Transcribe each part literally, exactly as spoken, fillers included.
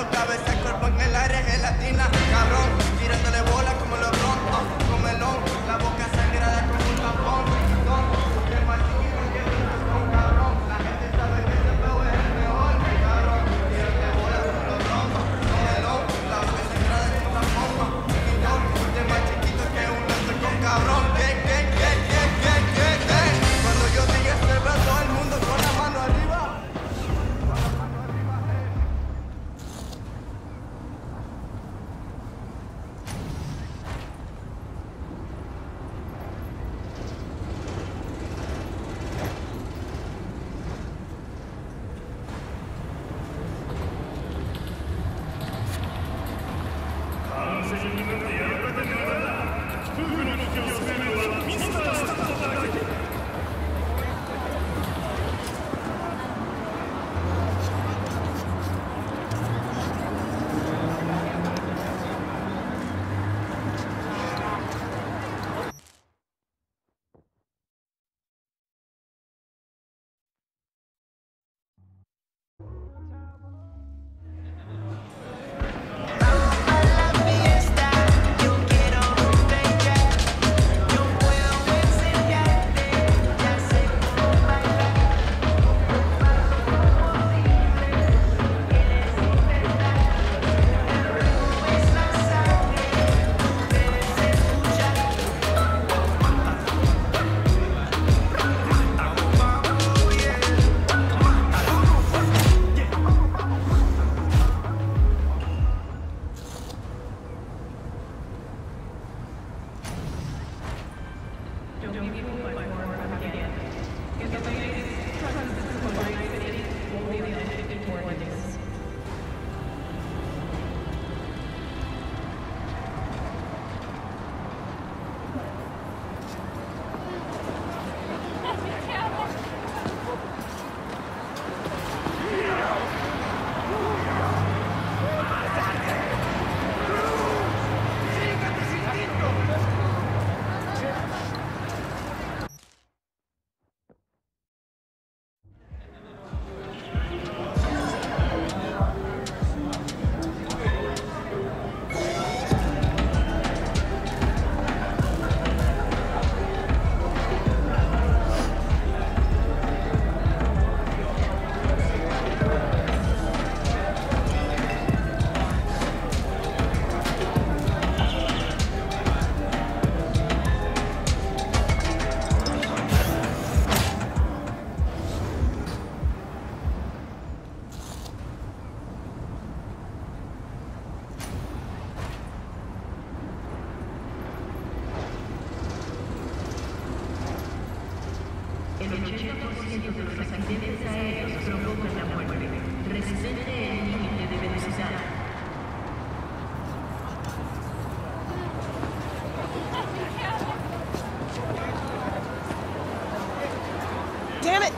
Girando cabeza y cuerpo en el aire, gelatina, cabrón. Girándole bola como los roncos, con melón. La boca sangrada como un tampón. Porque el más chiquito que es un cabrón. La gente sabe que ese peo es el mejor, cabrón. Girándole bola como los roncos, con melón. La boca sangrada como un tampón. Porque el más chiquito que un lanzo con cabrón. Gang, gang, gang, gang, gang, gang, gang. Cuando yo diga este brazo al mundo con la mano arriba.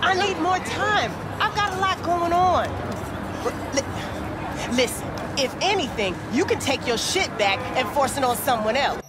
I need more time. I've got a lot going on. Listen, if anything, you can take your shit back and force it on someone else.